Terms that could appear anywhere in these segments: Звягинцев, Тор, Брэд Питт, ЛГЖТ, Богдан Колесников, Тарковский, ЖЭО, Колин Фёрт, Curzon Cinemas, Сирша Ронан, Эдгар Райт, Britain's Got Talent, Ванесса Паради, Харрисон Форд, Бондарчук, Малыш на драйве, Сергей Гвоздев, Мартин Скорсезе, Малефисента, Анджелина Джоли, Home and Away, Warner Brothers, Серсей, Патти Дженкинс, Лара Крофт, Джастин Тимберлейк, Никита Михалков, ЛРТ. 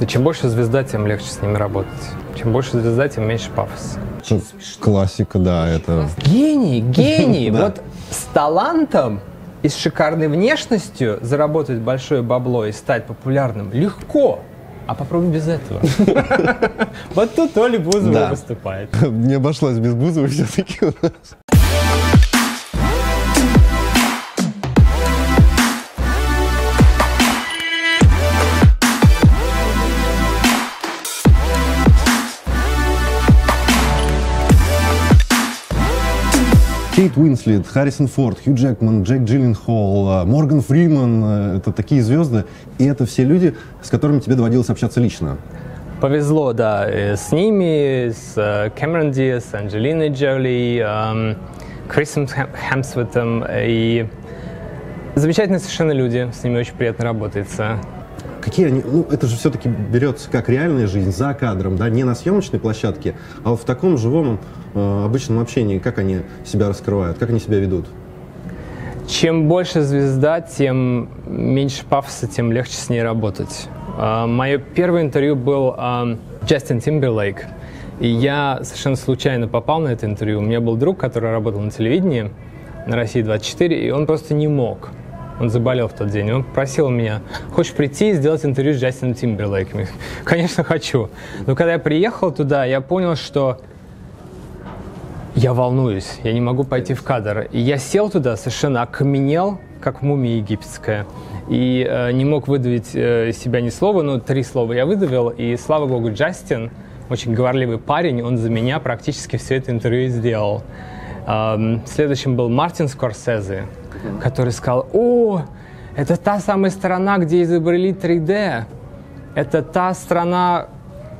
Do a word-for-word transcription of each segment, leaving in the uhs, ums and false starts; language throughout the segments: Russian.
И чем больше звезда, тем легче с ними работать. Чем больше звезда, тем меньше пафоса. Классика, да, это... Гений, гений! Вот с талантом и с шикарной внешностью заработать большое бабло и стать популярным легко. А попробуй без этого. Вот тут Оля Бузова выступает. Не обошлось без Бузовой все-таки у нас. Кейт Уинслет, Харрисон Форд, Хью Джекман, Джек Джилленхол, Морган Фриман — это такие звезды, и это все люди, с которыми тебе доводилось общаться лично. Повезло, да, с ними, с Кэмерон Диаз, с Анджелиной Джоли, Крисом Хемсвортом, и замечательные совершенно люди, с ними очень приятно работается. Какие они, ну, это же все-таки берется как реальная жизнь за кадром, да, не на съемочной площадке, а вот в таком живом, э, обычном общении, как они себя раскрывают, как они себя ведут? Чем больше звезда, тем меньше пафоса, тем легче с ней работать. Э, мое первое интервью был э, Джастин Тимберлейк, и я совершенно случайно попал на это интервью. У меня был друг, который работал на телевидении, на России двадцать четыре, и он просто не мог. Он заболел в тот день. Он просил меня: хочешь прийти и сделать интервью с Джастином Тимберлейком? Конечно, хочу. Но когда я приехал туда, я понял, что я волнуюсь, я не могу пойти в кадр. И я сел туда, совершенно окаменел, как мумия египетская. И э, не мог выдавить э, из себя ни слова, но три слова я выдавил. И, слава богу, Джастин, очень говорливый парень, он за меня практически все это интервью сделал. Эм, следующим был Мартин Скорсезе, который сказал: о, это та самая страна, где изобрели три дэ. Это та страна,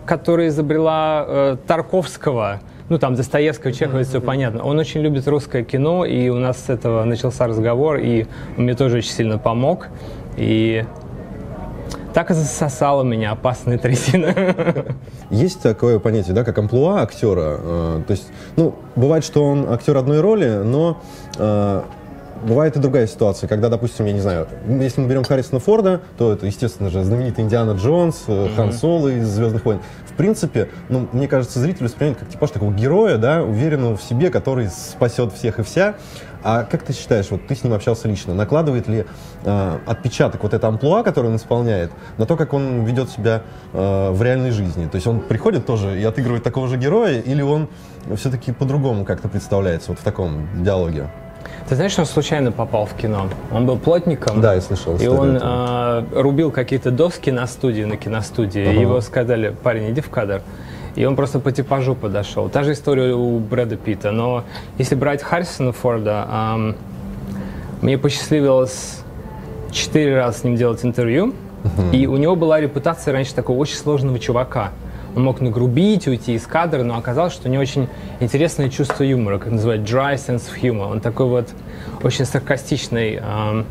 которая изобрела э, Тарковского. Ну, там, Достоевского, Чехова, mm-hmm. все понятно. Он очень любит русское кино, и у нас с этого начался разговор, и он мне тоже очень сильно помог. И так и засосала меня опасная трясина. Есть такое понятие, да, как амплуа актера. Э, то есть, ну, бывает, что он актер одной роли, но... Э, бывает и другая ситуация, когда, допустим, я не знаю, если мы берем Харрисона Форда, то это, естественно же, знаменитый Индиана Джонс, mm-hmm. Хан Соло из «Звездных войн». В принципе, ну, мне кажется, зритель воспринимает как типаж такого героя, да, уверенного в себе, который спасет всех и вся. А как ты считаешь, вот ты с ним общался лично, накладывает ли э, отпечаток вот это амплуа, который он исполняет, на то, как он ведет себя э, в реальной жизни? То есть он приходит тоже и отыгрывает такого же героя, или он все-таки по-другому как-то представляется вот в таком диалоге? Ты знаешь, что он случайно попал в кино? Он был плотником. Да, я слышал. И он э, рубил какие-то доски на студии, на киностудии. Uh-huh. Его сказали: парень, иди в кадр. И он просто по типажу подошел. Та же история у Брэда Питта. Но если брать Харрисона Форда, э, мне посчастливилось четыре раза с ним делать интервью. Uh-huh. И у него была репутация раньше такого очень сложного чувака. Он мог нагрубить, уйти из кадра, но оказалось, что у него очень интересное чувство юмора, как называют dry sense of humor. Он такой вот очень саркастичный э,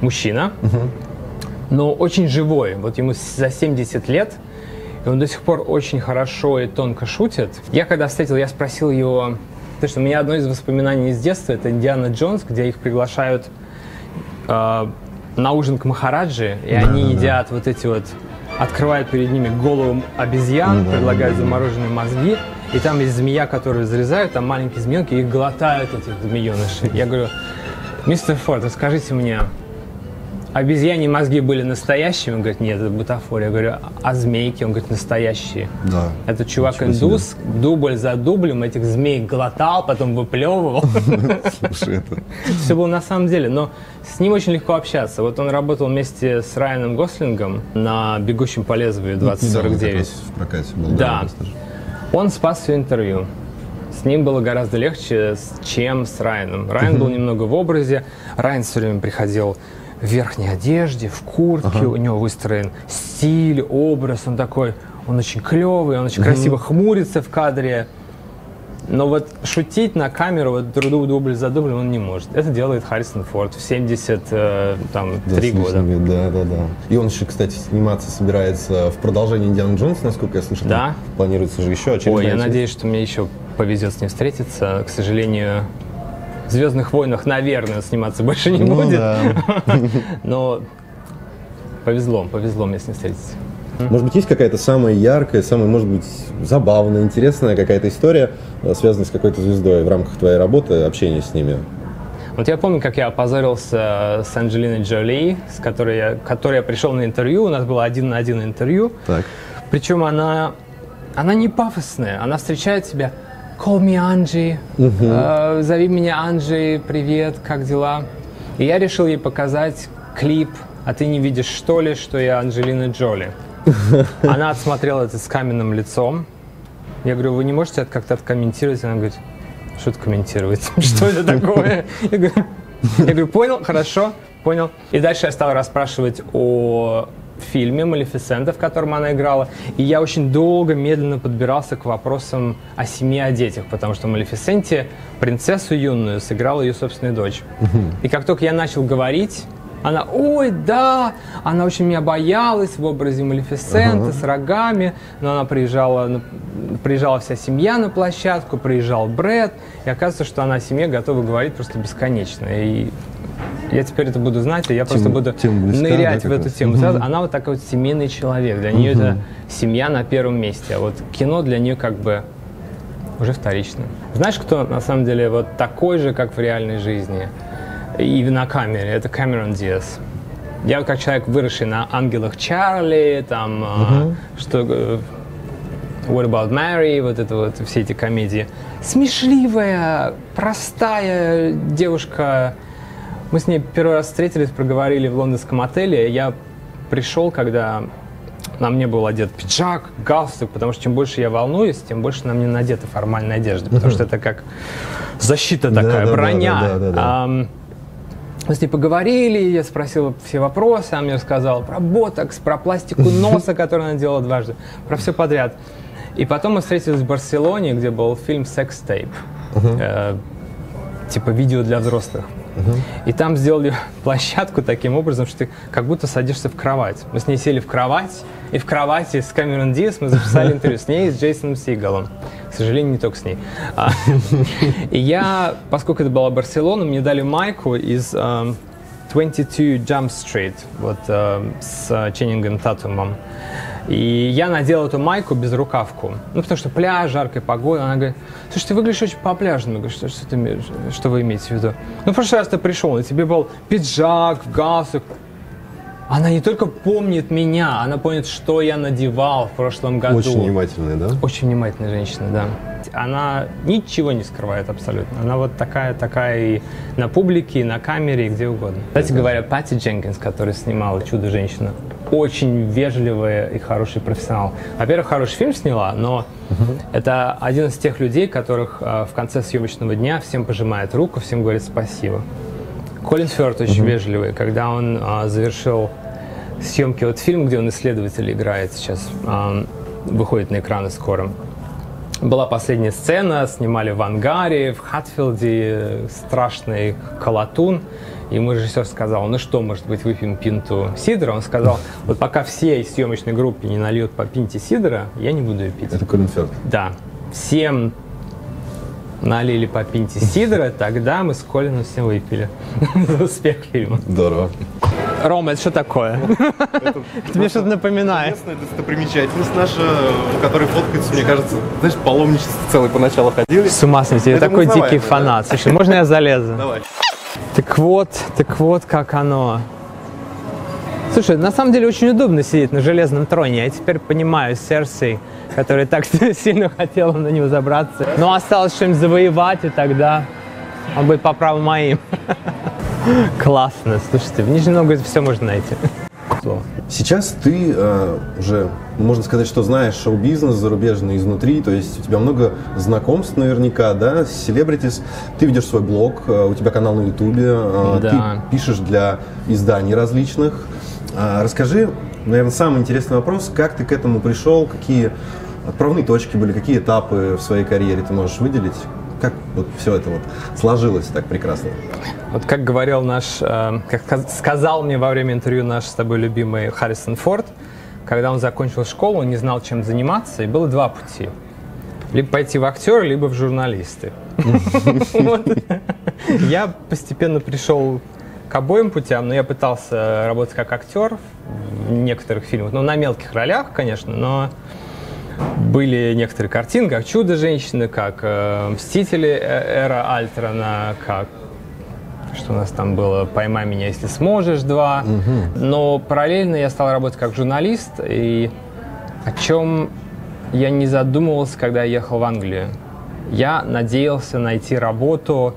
мужчина, uh-huh. но очень живой. Вот ему за семьдесят лет, и он до сих пор очень хорошо и тонко шутит. Я когда встретил, я спросил его, потому что у меня одно из воспоминаний из детства — это Индиана Джонс, где их приглашают э, на ужин к Махараджи, и да, они да, едят да. вот эти вот... Открывают перед ними голову обезьян, да, предлагают да, замороженные да. мозги. И там есть змея, которую зарезают, там маленькие змеёнки, их глотают, этих змеёнышей. Я говорю: мистер Форд, расскажите мне, обезьяньи мозги были настоящими? Он говорит: нет, это бутафория. Я говорю: а змейки? Он говорит: настоящие. Да. Этот чувак-индус дубль за дублем этих змей глотал, потом выплевывал. Слушай, это... Все было на самом деле, но с ним очень легко общаться. Вот он работал вместе с Райаном Гослингом на «Бегущем по лезвию двадцать сорок девять». В прокате был. Да. Он спас все интервью. С ним было гораздо легче, чем с Райаном. Райан был немного в образе. Райан все время приходил в верхней одежде, в куртке, ага. у него выстроен стиль, образ, он такой, он очень клевый, он очень mm-hmm. красиво хмурится в кадре. Но вот шутить на камеру, вот дубль за дублем, он не может. Это делает Харрисон Форд в семьдесят три года. Да, да, да. И он еще, кстати, сниматься собирается в продолжении «Индиана Джонса», насколько я слышал. Да. Планируется же еще очередная. Ой, я часть. Надеюсь, что мне еще повезет с ним встретиться. К сожалению, в «Звездных войнах», наверное, сниматься больше не ну, будет, да. но повезло, повезло мне с ним встретиться. Может быть, есть какая-то самая яркая, самая, может быть, забавная, интересная какая-то история, связанная с какой-то звездой в рамках твоей работы, общения с ними? Вот я помню, как я опозорился с Анджелиной Джоли, с которой я, которой я пришел на интервью. У нас было один на один интервью. Так. Причем она, она не пафосная. Она встречает тебя. Call me Angie. Uh-huh. э, зови меня Анджи. Привет, как дела? И я решил ей показать клип «А ты не видишь, что ли, что я Анджелина Джоли». Она отсмотрела это с каменным лицом. Я говорю, вы не можете как-то откомментировать? Она говорит, что это комментировать? Что это такое? Я говорю, я говорю, понял, хорошо, понял. И дальше я стал расспрашивать о фильме «Малефисента», в котором она играла. И я очень долго, медленно подбирался к вопросам о семье, о детях, потому что в «Малефисенте» принцессу юную сыграла ее собственная дочь. И как только я начал говорить, она, ой, да, она очень меня боялась в образе Малефисенты, uh-huh. с рогами, но она приезжала, приезжала вся семья на площадку, приезжал Брэд, и оказывается, что она о семье готова говорить просто бесконечно. И я теперь это буду знать, и я тем, просто буду близка, нырять да, в эту раз. Тему. Uh-huh. Она вот такой вот семейный человек, для нее uh-huh. это семья на первом месте, а вот кино для нее как бы уже вторично. Знаешь, кто на самом деле вот такой же, как в реальной жизни? И на камере. Это Кэмерон Диаз. Я как человек, выросший на «Ангелах Чарли», там, uh-huh. а, что, «What about Mary», вот это вот, все эти комедии. Смешливая, простая девушка. Мы с ней первый раз встретились, проговорили в лондонском отеле. Я пришел, когда на мне был одет пиджак, галстук, потому что чем больше я волнуюсь, тем больше на мне надета формальная одежда, потому что это как защита такая, броня. Мы с ней поговорили, я спросил все вопросы, она мне рассказала про ботокс, про пластику носа, которую она делала дважды, про все подряд. И потом мы встретились в Барселоне, где был фильм «Секс-тейп», uh-huh. э, типа видео для взрослых. Uh-huh. И там сделали площадку таким образом, что ты как будто садишься в кровать. Мы с ней сели в кровать, и в кровати с Кэмерон Диаз мы записали интервью с ней и с Джейсоном Сигалом. К сожалению, не только с ней. И я, поскольку это была Барселона, мне дали майку из двадцать два Джамп Стрит, вот с Ченнингом Татумом. И я надел эту майку без рукавку, ну потому что пляж, жаркая погода. Она говорит, слушай, ты выглядишь очень по-пляжному. Я говорю, что, что, ты, что вы имеете в виду? Ну, в прошлый раз ты пришел, и тебе был пиджак, галстук. Она не только помнит меня, она помнит, что я надевал в прошлом году. Очень внимательная, да? Очень внимательная женщина, да. Она ничего не скрывает абсолютно. Она вот такая, такая и на публике, и на камере, и где угодно. Кстати говоря, Патти Дженкинс, которая снимала «Чудо-женщина», очень вежливая и хороший профессионал. Во-первых, хороший фильм сняла, но uh-huh. это один из тех людей, которых в конце съемочного дня всем пожимает руку, всем говорит спасибо. Колин Фёрт очень uh-huh. вежливый. Когда он а, завершил съемки от фильма, где он исследователь играет сейчас, а, выходит на экраны скоро. Была последняя сцена, снимали в ангаре, в Хатфилде, страшный колотун. Ему режиссер сказал, ну что, может быть, выпьем пинту сидра? Он сказал, вот пока всей съемочной группе не нальет по пинте сидра, я не буду ее пить. Это Колин Фёрт. Да. Всем налили по пинте сидра, тогда мы с Колином все выпили. За успех фильма. Здорово. Рома, это что такое? Это мне что-то напоминает. Местная достопримечательность наша, у которой фоткается, мне кажется, знаешь, паломничество целое поначалу ходили. С ума сойти, я такой дикий фанат. Слушай, можно я залезу? Давай. Так вот, так вот, как оно. Слушай, на самом деле очень удобно сидеть на железном троне. Я теперь понимаю Серсей, которая так сильно хотела на него забраться. Но осталось что-нибудь завоевать, и тогда он будет по праву моим. Классно, слушайте, в Нижнем Новгороде все можно найти. Сейчас ты э, уже, можно сказать, что знаешь шоу-бизнес зарубежный изнутри, то есть у тебя много знакомств наверняка, да, селебритис, ты ведешь свой блог, у тебя канал на ютубе, э, да. ты пишешь для изданий различных. Э, расскажи, наверное, самый интересный вопрос, как ты к этому пришел, какие отправные точки были, какие этапы в своей карьере ты можешь выделить? Как вот все это вот сложилось так прекрасно? Вот как говорил наш, э, как сказал мне во время интервью наш с тобой любимый Харрисон Форд, когда он закончил школу, он не знал, чем заниматься, и было два пути. Либо пойти в актеры, либо в журналисты. Я постепенно пришел к обоим путям, но я пытался работать как актер в некоторых фильмах, ну, на мелких ролях, конечно, но были некоторые картины, как «Чудо-женщина», как э, «Мстители. Эра Альтрона», как что у нас там было «Поймай меня, если сможешь» два. Угу. Но параллельно я стал работать как журналист, и о чем я не задумывался, когда я ехал в Англию. Я надеялся найти работу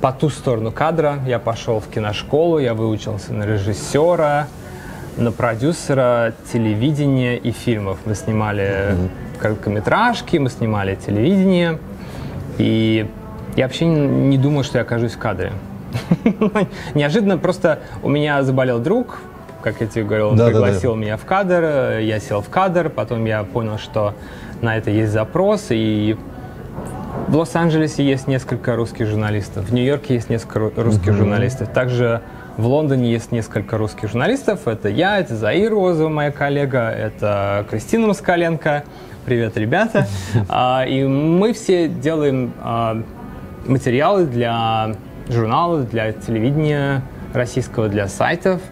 по ту сторону кадра. Я пошел в киношколу, я выучился на режиссера, на продюсера телевидения и фильмов. Мы снимали короткометражки, мы снимали телевидение. И я вообще не думал, что я окажусь в кадре. Неожиданно просто у меня заболел друг, как я тебе говорил, он да, пригласил да, да. меня в кадр, я сел в кадр, потом я понял, что на это есть запрос, и в Лос-Анджелесе есть несколько русских журналистов, в Нью-Йорке есть несколько русских mm-hmm. журналистов, также в Лондоне есть несколько русских журналистов, это я, это Заира Розова, моя коллега, это Кристина Москаленко, привет, ребята, а, и мы все делаем а, материалы для журналов, для телевидения российского, для сайтов.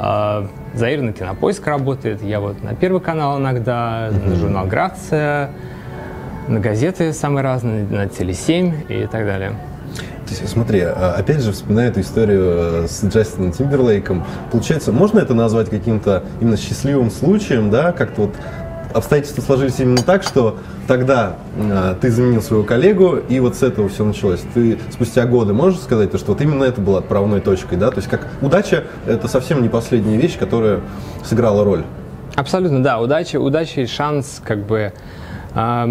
Заир на «Кинопоиск» работает, я вот на Первый канал иногда, mm-hmm. на журнал «Грация», на газеты самые разные, на «Теле семь» и так далее. То есть, смотри, опять же вспоминаю эту историю с Джастином Тимберлейком. Получается, можно это назвать каким-то именно счастливым случаем, да, как-то вот обстоятельства сложились именно так, что тогда э, ты заменил своего коллегу, и вот с этого все началось. Ты спустя годы можешь сказать, что вот именно это было отправной точкой, да? То есть как удача – это совсем не последняя вещь, которая сыграла роль. Абсолютно, да. Удача, удача и шанс, как бы, э,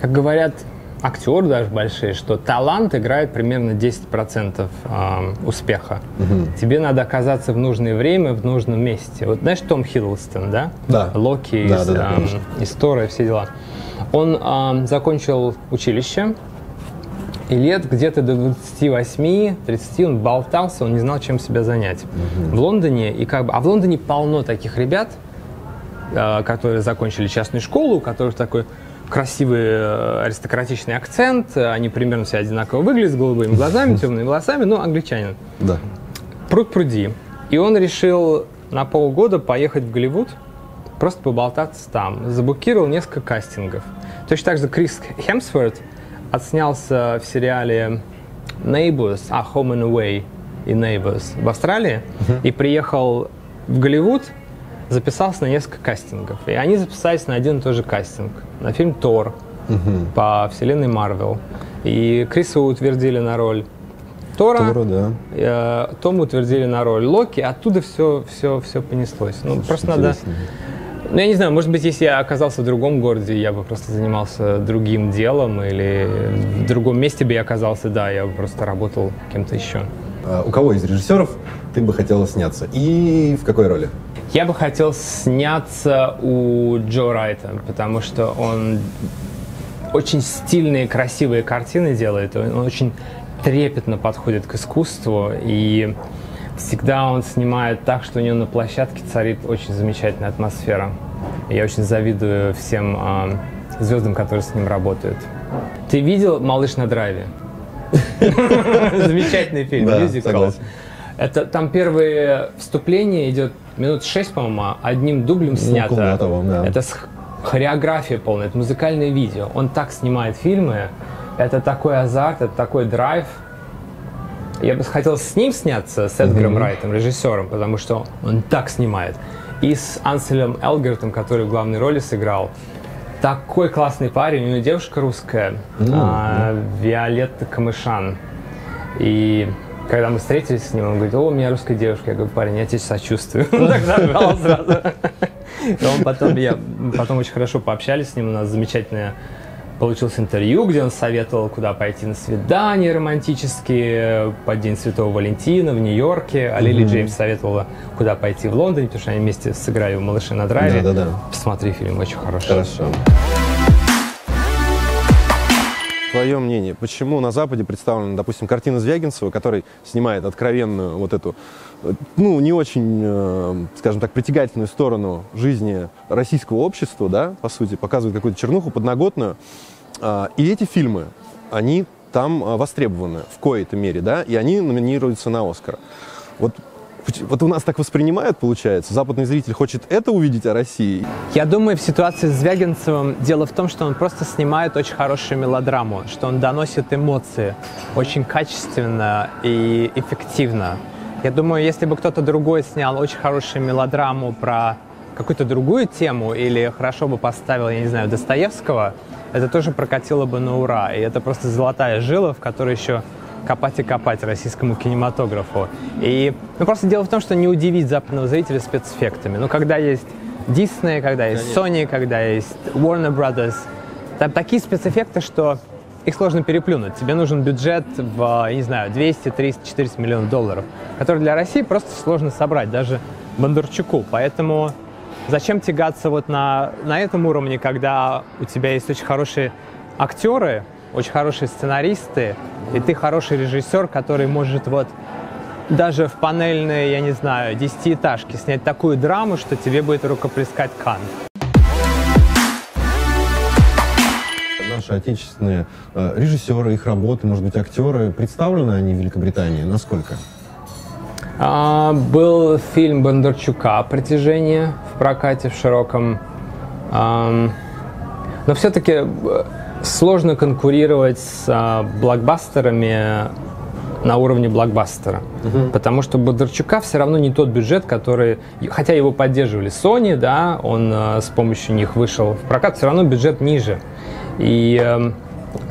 как говорят актеры даже большие, что талант играет примерно десять процентов э, успеха. Угу. Тебе надо оказаться в нужное время, в нужном месте. Вот знаешь Том Хиддлстон, да? Да. Локи да, из, да, да, э, из Тора и все дела. Он э, закончил училище, и лет где-то до двадцати восьми тридцати он болтался, он не знал, чем себя занять. Угу. В Лондоне, и как бы, а в Лондоне полно таких ребят, э, которые закончили частную школу, у которых такой красивый аристократичный акцент, они примерно все одинаково выглядят, с голубыми глазами, темными волосами, но англичанин. Да. Пруд пруди. И он решил на полгода поехать в Голливуд, просто поболтаться там. Заблокировал несколько кастингов. Точно так же Крис Хемсворт отснялся в сериале Neighbors, а Home and Away и Neighbors в Австралии, uh-huh. и приехал в Голливуд, записался на несколько кастингов. И они записались на один и тот же кастинг. На фильм «Тор» угу. по вселенной Марвел. И Крису утвердили на роль Тора, Тора да. э, Тому утвердили на роль Локи. Оттуда все, все, все понеслось. Ну, слушай, просто интересно. Надо... Ну, я не знаю, может быть, если я оказался в другом городе, я бы просто занимался другим делом, или в другом месте бы я оказался, да, я бы просто работал кем-то еще. А у кого из режиссеров ты бы хотела сняться? И в какой роли? Я бы хотел сняться у Джо Райта, потому что он очень стильные, красивые картины делает, он очень трепетно подходит к искусству, и всегда он снимает так, что у него на площадке царит очень замечательная атмосфера. Я очень завидую всем э, звездам, которые с ним работают. Ты видел «Малыш на драйве»? Замечательный фильм, мюзикл. Это там первое вступление идет минут шесть, по-моему, одним дублем снято. Ну, того, да. Это хореография полная, это музыкальное видео. Он так снимает фильмы, это такой азарт, это такой драйв. Я бы хотел с ним сняться, с Эдгаром mm-hmm. Райтом, режиссером, потому что он так снимает. И с Анселем Элгартом, который в главной роли сыграл. Такой классный парень, у него девушка русская, mm-hmm. а, Виолетта Камышан. И... когда мы встретились с ним, он говорит: о, у меня русская девушка. Я говорю: парень, я тебе сочувствую. Он так забрал сразу. Потом очень хорошо пообщались с ним. У нас замечательное получилось интервью, где он советовал, куда пойти на свидания романтические по День Святого Валентина в Нью-Йорке. А Лили Джеймс советовала, куда пойти в Лондоне, потому что они вместе сыграли в «Малыше на драйве». Посмотри фильм, очень хороший. Хорошо. Твое мнение, почему на Западе представлена, допустим, картина Звягинцева, который снимает откровенную вот эту, ну, не очень, скажем так, притягательную сторону жизни российского общества, да, по сути, показывает какую-то чернуху подноготную. И эти фильмы, они там востребованы в коей-то мере, да, и они номинируются на «Оскар». Вот, вот у нас так воспринимают, получается, западный зритель хочет это увидеть о России. Я думаю, в ситуации с Звягинцевым дело в том, что он просто снимает очень хорошую мелодраму, что он доносит эмоции очень качественно и эффективно. Я думаю, если бы кто-то другой снял очень хорошую мелодраму про какую-то другую тему или хорошо бы поставил, я не знаю, Достоевского, это тоже прокатило бы на ура. И это просто золотая жила, в которой еще копать и копать российскому кинематографу. И ну, просто дело в том, что не удивить западного зрителя спецэффектами. Ну, когда есть Disney, когда есть Sony, когда есть Warner Brothers, там такие спецэффекты, что их сложно переплюнуть. Тебе нужен бюджет в, я не знаю, двести, триста, четыреста миллионов долларов, который для России просто сложно собрать, даже Бондарчуку. Поэтому зачем тягаться вот на, на этом уровне, когда у тебя есть очень хорошие актеры, очень хорошие сценаристы, и ты хороший режиссер, который может вот даже в панельной, я не знаю, десятиэтажке снять такую драму, что тебе будет рукоплескать Канн. Наши отечественные режиссеры, их работы, может быть, актеры, представлены они в Великобритании? Насколько? А, был фильм Бондарчука «Притяжение» в прокате в широком. А, но все-таки сложно конкурировать с а, блокбастерами на уровне блокбастера. Угу. Потому что Бондарчука все равно не тот бюджет, который... Хотя его поддерживали Sony, да, он а, с помощью них вышел в прокат, все равно бюджет ниже. И э,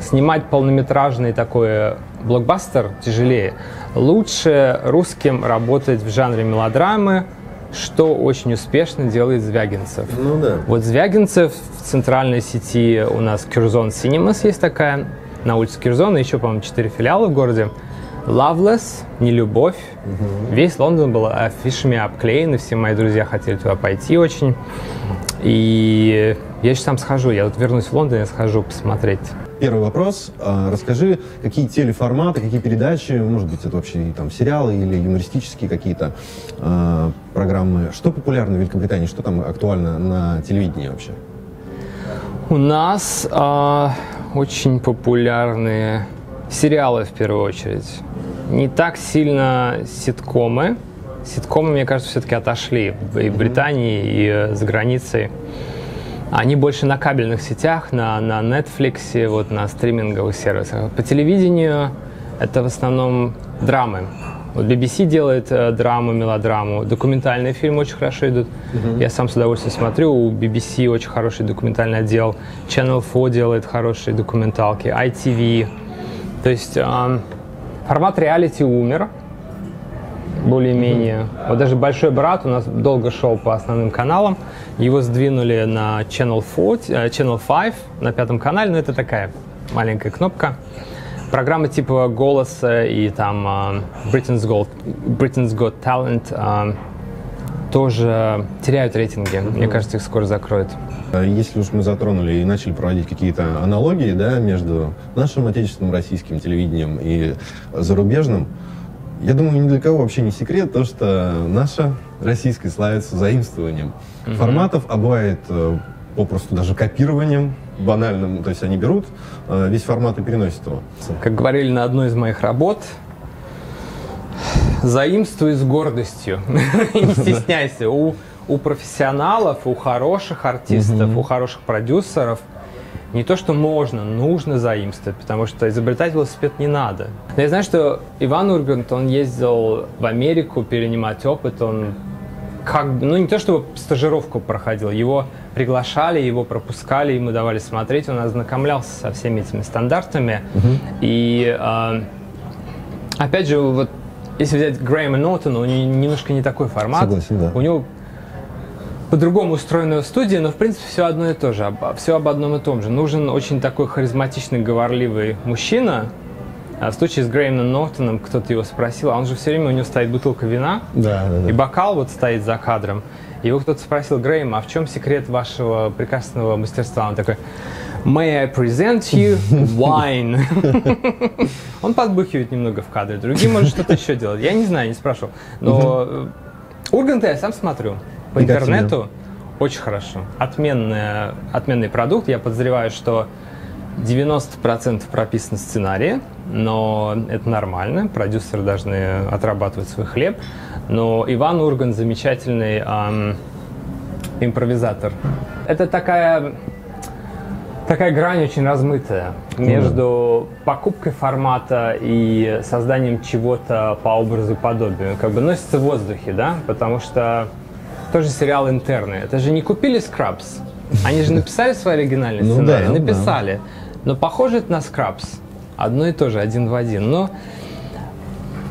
снимать полнометражный такой блокбастер тяжелее. Лучше русским работать в жанре мелодрамы, что очень успешно делает Звягинцев. Ну да. Вот Звягинцев в центральной сети у нас Curzon Cinemas есть такая, на улице Кирзона, еще, по-моему, четыре филиала в городе. Loveless, Нелюбовь. Угу. Весь Лондон был афишами обклеен, и все мои друзья хотели туда пойти очень. И я еще сам схожу, я вот вернусь в Лондон и схожу посмотреть. Первый вопрос. Расскажи, какие телеформаты, какие передачи, может быть, это вообще там сериалы или юмористические какие-то э, программы. Что популярно в Великобритании, что там актуально на телевидении вообще? У нас э, очень популярные сериалы, в первую очередь. Не так сильно ситкомы. Ситкомы, мне кажется, все-таки отошли и в Британии, и за границей. Они больше на кабельных сетях, на, на Netflix, вот на стриминговых сервисах. По телевидению это в основном драмы. Вот би би си делает э, драму, мелодраму. Документальные фильмы очень хорошо идут. Mm-hmm. Я сам с удовольствием смотрю. У би би си очень хороший документальный отдел. Channel фор делает хорошие документалки. ай ти ви. То есть э, формат реалити умер. Более-менее. Mm-hmm. Вот даже «Большой брат» у нас долго шел по основным каналам. Его сдвинули на Channel фор, Channel файв, на пятом канале. Но это такая маленькая кнопка. Программы типа «Голоса» и там Britain's Got, Britain's Got Talent тоже теряют рейтинги. Mm-hmm. Мне кажется, их скоро закроют. Если уж мы затронули и начали проводить какие-то аналогии, да, между нашим отечественным российским телевидением и зарубежным, я думаю, ни для кого вообще не секрет то, что наша российская славится заимствованием mm-hmm. форматов, а бывает попросту даже копированием банальным. То есть они берут весь формат и переносят его. Как говорили на одной из моих работ, заимствуй с гордостью, не стесняйся. У, у профессионалов, у хороших артистов, mm-hmm. у хороших продюсеров не то, что можно, нужно заимствовать, потому что изобретать велосипед не надо. Но я знаю, что Иван Ургант, он ездил в Америку перенимать опыт, он как бы, ну не то, чтобы стажировку проходил, его приглашали, его пропускали, ему давали смотреть, он ознакомлялся со всеми этими стандартами. Mm-hmm. И э, опять же, вот если взять Грэйма Нортона, у него немножко не такой формат. Согласен, да. У него по-другому устроенную студию, но в принципе все одно и то же, все об одном и том же. Нужен очень такой харизматичный, говорливый мужчина. В случае с Грэймом Нортоном кто-то его спросил, а он же все время, у него стоит бутылка вина, да, да, да. и бокал вот стоит за кадром. Его кто-то спросил: Грэйм, а в чем секрет вашего прекрасного мастерства? Он такой: May I present you wine? Он подбухивает немного в кадре, другие, может, что-то еще делать. Я не знаю, не спрашивал. Но Урганта я сам смотрю. По интернету очень хорошо. Отменный, отменный продукт. Я подозреваю, что девяносто процентов прописан сценарий, но это нормально, продюсеры должны отрабатывать свой хлеб. Но Иван Ургант замечательный эм, импровизатор. Это такая, такая грань очень размытая между покупкой формата и созданием чего-то по образу и подобию. Как бы носится в воздухе, да? Потому что тоже сериал «Интерны». Это же не купили «Скрабс». Они же написали свой оригинальный сценарий, ну, да, написали. Да. Но похоже это на «Скрабс». Одно и то же, один в один. Но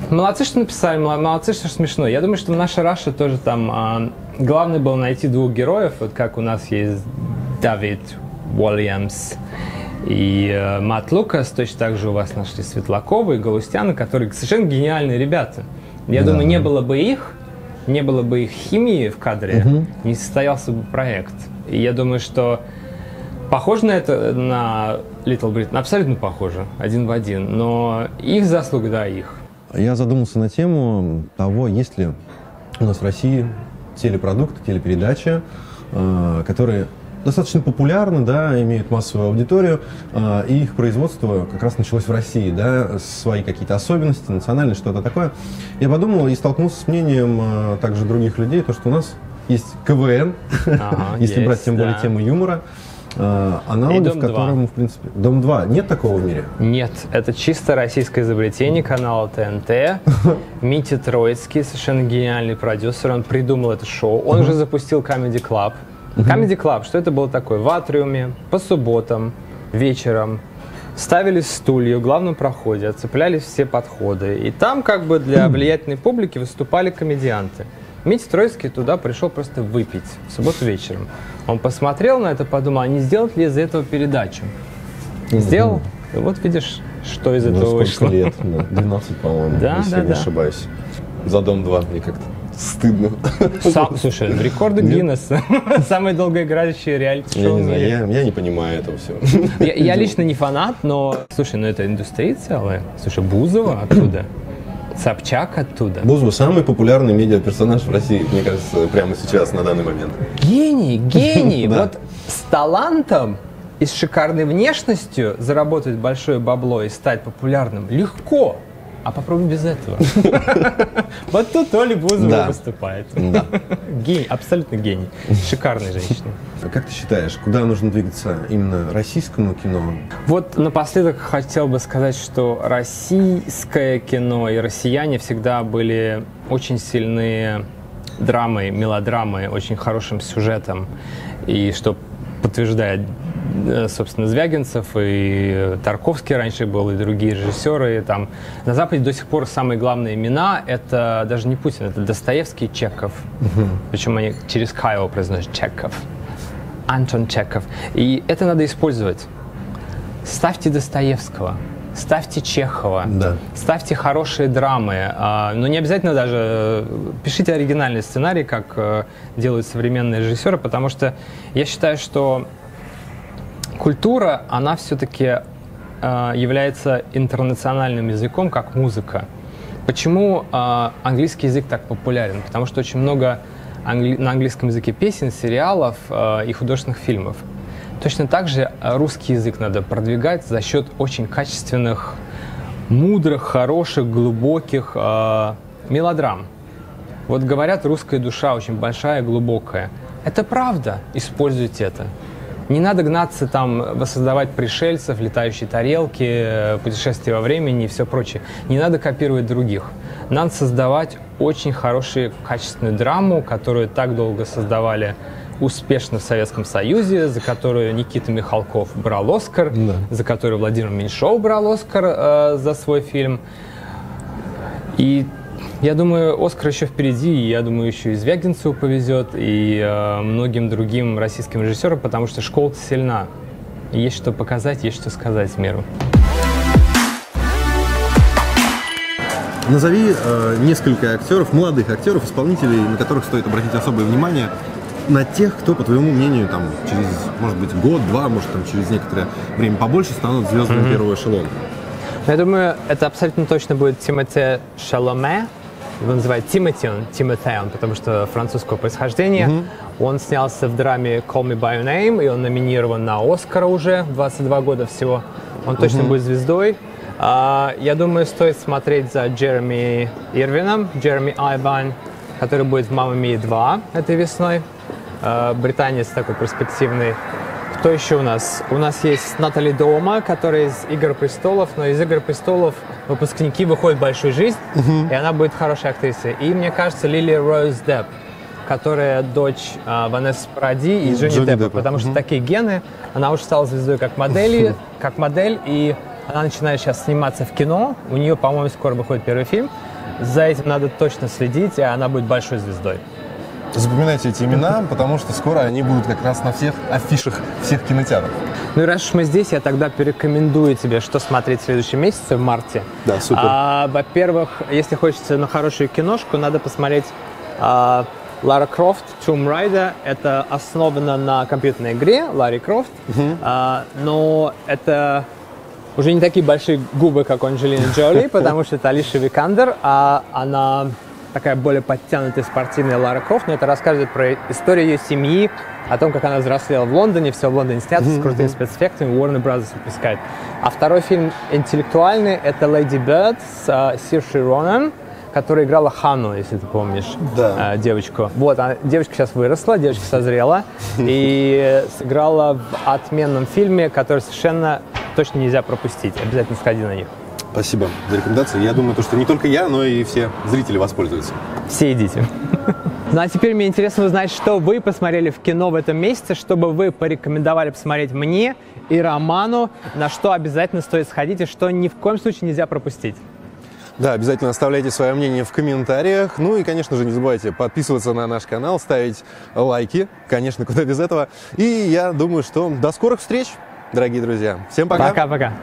молодцы, что написали, молодцы, что смешно. Я думаю, что наша Раша тоже там... А, главное было найти двух героев, вот как у нас есть Давид Уильямс и э, Мат Лукас. Точно так же у вас нашли Светлакова и Галустяна, которые совершенно гениальные ребята. Я да. думаю, не было бы их, не было бы их химии в кадре, угу. не состоялся бы проект. И я думаю, что похоже на это, на Little Britain, абсолютно похоже, один в один, но их заслуга, да, их. Я задумался на тему того, есть ли у нас в России телепродукты, телепередачи, э, которые достаточно популярны, да, имеют массовую аудиторию, э, и их производство как раз началось в России, да, свои какие-то особенности, национальные, что-то такое. Я подумал и столкнулся с мнением э, также других людей, то, что у нас есть КВН, ага, если есть, брать тем более да. тему юмора, а, аналогов, в котором, два. В принципе, Дом два. Нет такого в мире? Нет, это чисто российское изобретение канала ТНТ. Митя Троицкий, совершенно гениальный продюсер, он придумал это шоу. Он же запустил Comedy Club. Comedy Club, что это было такое? В атриуме, по субботам, вечером. Ставились стулья в главном проходе, отцеплялись все подходы. И там как бы для влиятельной публики выступали комедианты. Митя Троицкий туда пришел просто выпить в субботу вечером. Он посмотрел на это, подумал, а не сделать ли из этого передачу? Не сделал. И вот видишь, что из этого вышло. Лет, да, двенадцать, по-моему, да, если да, не да. ошибаюсь. За Дом два мне как-то стыдно. Сам, слушай, рекорды Гиннесса. Самые долгоиграющие реалити-шоу. Я, я, я не понимаю этого всего. Я, я лично не фанат, но... Слушай, ну это индустрия целая. Слушай, Бузова оттуда. Собчак оттуда. Бузова самый популярный медиаперсонаж в России, мне кажется, прямо сейчас, на данный момент. Гений, гений! Вот с талантом и с шикарной внешностью заработать большое бабло и стать популярным легко. А попробуй без этого. Вот тут Оля Бузова выступает. Гений, абсолютно гений. Шикарная женщина. Как ты считаешь, куда нужно двигаться именно российскому кино? Вот напоследок хотел бы сказать, что российское кино и россияне всегда были очень сильны драмой, мелодрамой, очень хорошим сюжетом. И что подтверждает, собственно, Звягинцев, и Тарковский раньше был, и другие режиссеры. И там на Западе до сих пор самые главные имена — это даже не Путин, это Достоевский и Чехов. Mm-hmm. Причем они через «К» его произносят — Чехов. Антон Чехов. И это надо использовать. Ставьте Достоевского, ставьте Чехова, да. ставьте хорошие драмы. Но не обязательно даже пишите оригинальный сценарий, как делают современные режиссеры, потому что я считаю, что культура, она все-таки является интернациональным языком, как музыка. Почему английский язык так популярен? Потому что очень много Англи... на английском языке песен, сериалов э, и художественных фильмов. Точно так же русский язык надо продвигать за счет очень качественных, мудрых, хороших, глубоких э, мелодрам. Вот говорят, русская душа очень большая, глубокая. Это правда, используйте это. Не надо гнаться там, воссоздавать пришельцев, летающие тарелки, путешествия во времени и все прочее. Не надо копировать других. Надо создавать очень хорошую, качественную драму, которую так долго создавали успешно в Советском Союзе, за которую Никита Михалков брал «Оскар», да. за которую Владимир Меньшов брал «Оскар» э, за свой фильм. И я думаю, «Оскар» еще впереди, и я думаю, еще и Звягинцеву повезет, и э, многим другим российским режиссерам, потому что школа-то сильна. Есть что показать, есть что сказать миру. Назови э, несколько актеров, молодых актеров, исполнителей, на которых стоит обратить особое внимание, на тех, кто, по твоему мнению, там, через, может быть, год-два, может, там, через некоторое время побольше станут звездами mm-hmm. первого эшелона. Я думаю, это абсолютно точно будет Тимоти Шаломе, его называют Тимотеон, Тимотеон, потому что французского происхождения. Mm-hmm. Он снялся в драме Call Me By Your Name, и он номинирован на Оскар уже, двадцать два года всего. Он mm-hmm. точно будет звездой. А, я думаю, стоит смотреть за Джереми Ирвином, Джереми Айван, который будет в «Мамма Мия два» этой весной. А, британец такой перспективный. Кто еще у нас? У нас есть Натали Доума, которая из «Игр престолов», но из «Игр престолов» выпускники выходят в большую жизнь, uh-huh. и она будет хорошей актрисой. И, мне кажется, Лили Роуз Депп, которая дочь а, Ванессы Паради и Джонни, Джонни Деппа, Деппа, потому uh-huh. что такие гены. Она уже стала звездой как модели, uh-huh. как модель, и она начинает сейчас сниматься в кино. У нее, по-моему, скоро выходит первый фильм. За этим надо точно следить, и она будет большой звездой. Запоминайте эти имена, потому что скоро они будут как раз на всех афишах всех кинотеатров. Ну и раз уж мы здесь, я тогда порекомендую тебе, что смотреть в следующем месяце, в марте. Да, супер. А, во-первых, если хочется на хорошую киношку, надо посмотреть а, Лара Крофт, Tomb Raider. Это основано на компьютерной игре Ларри Крофт, угу. а, но это уже не такие большие губы, как у Анджелины Джоли, потому что это Алиша Викандер, а она... такая более подтянутая, спортивная Лара Крофт, но это рассказывает про историю ее семьи, о том, как она взрослела в Лондоне, все в Лондоне снято, mm-hmm. с крутыми спецэффектами, Warner Brothers выпускает. А второй фильм интеллектуальный — это «Леди Бёрд» с uh, Сирши Ронан, которая играла Ханну, если ты помнишь, да. uh, девочку. Вот, она, девочка сейчас выросла, девочка созрела и сыграла в отменном фильме, который совершенно точно нельзя пропустить. Обязательно сходи на них. Спасибо за рекомендацию. Я думаю, что не только я, но и все зрители воспользуются. Все идите. Ну а теперь мне интересно узнать, что вы посмотрели в кино в этом месяце, чтобы вы порекомендовали посмотреть мне и Роману, на что обязательно стоит сходить и что ни в коем случае нельзя пропустить. Да, обязательно оставляйте свое мнение в комментариях. Ну и, конечно же, не забывайте подписываться на наш канал, ставить лайки, конечно, куда без этого. И я думаю, что до скорых встреч, дорогие друзья. Всем пока. Пока-пока.